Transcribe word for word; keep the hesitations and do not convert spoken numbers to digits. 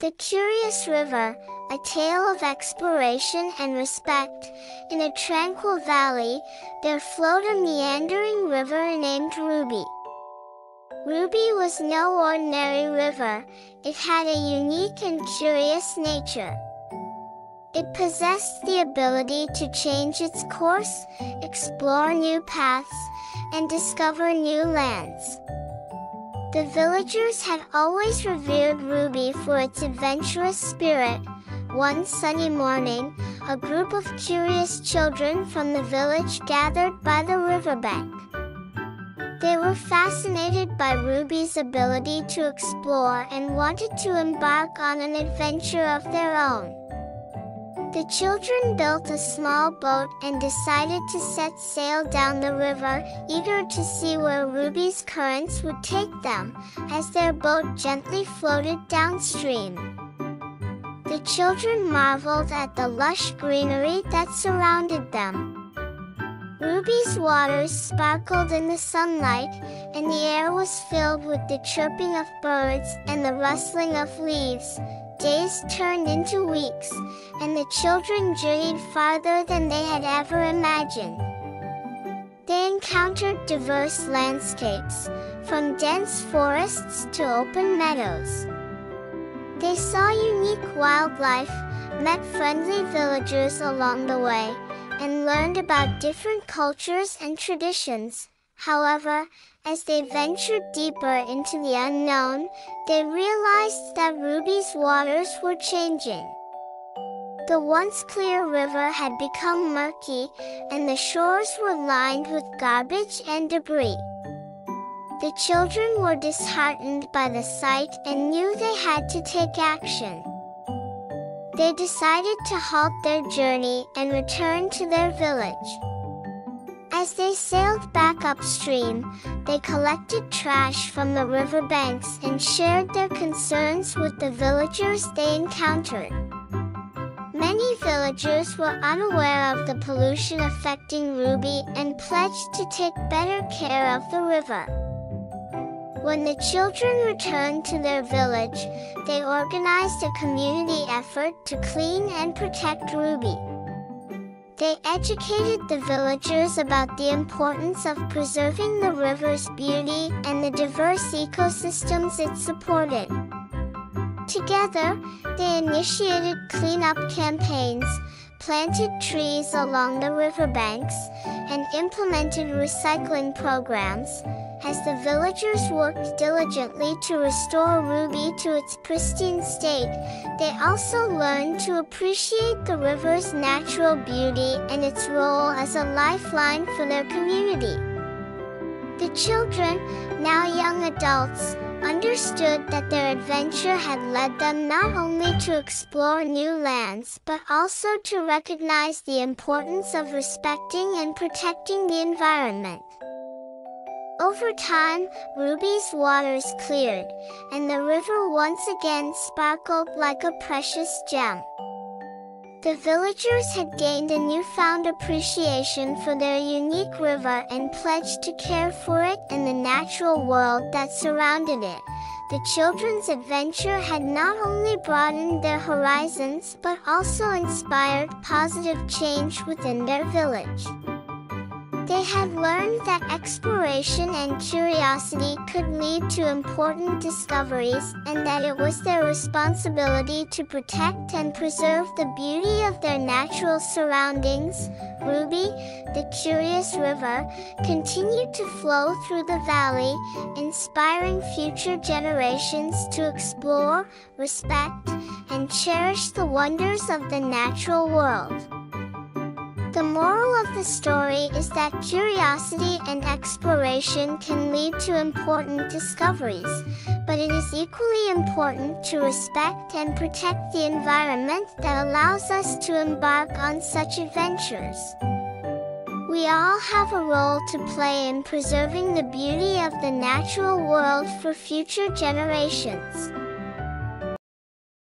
The Curious River, a tale of exploration and respect. In a tranquil valley, there flowed a meandering river named Ruby. Ruby was no ordinary river. It had a unique and curious nature. It possessed the ability to change its course, explore new paths, and discover new lands. The villagers had always revered Ruby for its adventurous spirit. One sunny morning, a group of curious children from the village gathered by the riverbank. They were fascinated by Ruby's ability to explore and wanted to embark on an adventure of their own. The children built a small boat and decided to set sail down the river, eager to see where Ruby's currents would take them, as their boat gently floated downstream. The children marveled at the lush greenery that surrounded them. Ruby's waters sparkled in the sunlight, and the air was filled with the chirping of birds and the rustling of leaves. Days turned into weeks, and the children journeyed farther than they had ever imagined. They encountered diverse landscapes, from dense forests to open meadows. They saw unique wildlife, met friendly villagers along the way, and learned about different cultures and traditions. However, as they ventured deeper into the unknown, they realized that Ruby's waters were changing. The once clear river had become murky, and the shores were lined with garbage and debris. The children were disheartened by the sight and knew they had to take action. They decided to halt their journey and return to their village. As they sailed back upstream, they collected trash from the riverbanks and shared their concerns with the villagers they encountered. Many villagers were unaware of the pollution affecting Ruby and pledged to take better care of the river. When the children returned to their village, they organized a community effort to clean and protect Ruby. They educated the villagers about the importance of preserving the river's beauty and the diverse ecosystems it supported. Together, they initiated cleanup campaigns, planted trees along the riverbanks, and implemented recycling programs, as the villagers worked diligently to restore Ruby to its pristine state. They also learned to appreciate the river's natural beauty and its role as a lifeline for their community. The children, now young adults, understood that their adventure had led them not only to explore new lands, but also to recognize the importance of respecting and protecting the environment. Over time, Ruby's waters cleared, and the river once again sparkled like a precious gem. The villagers had gained a newfound appreciation for their unique river and pledged to care for it and the natural world that surrounded it. The children's adventure had not only broadened their horizons, but also inspired positive change within their village. They had learned that exploration and curiosity could lead to important discoveries, and that it was their responsibility to protect and preserve the beauty of their natural surroundings. Ruby, the Curious River, continued to flow through the valley, inspiring future generations to explore, respect, and cherish the wonders of the natural world. The moral of the story is that curiosity and exploration can lead to important discoveries, but it is equally important to respect and protect the environment that allows us to embark on such adventures. We all have a role to play in preserving the beauty of the natural world for future generations.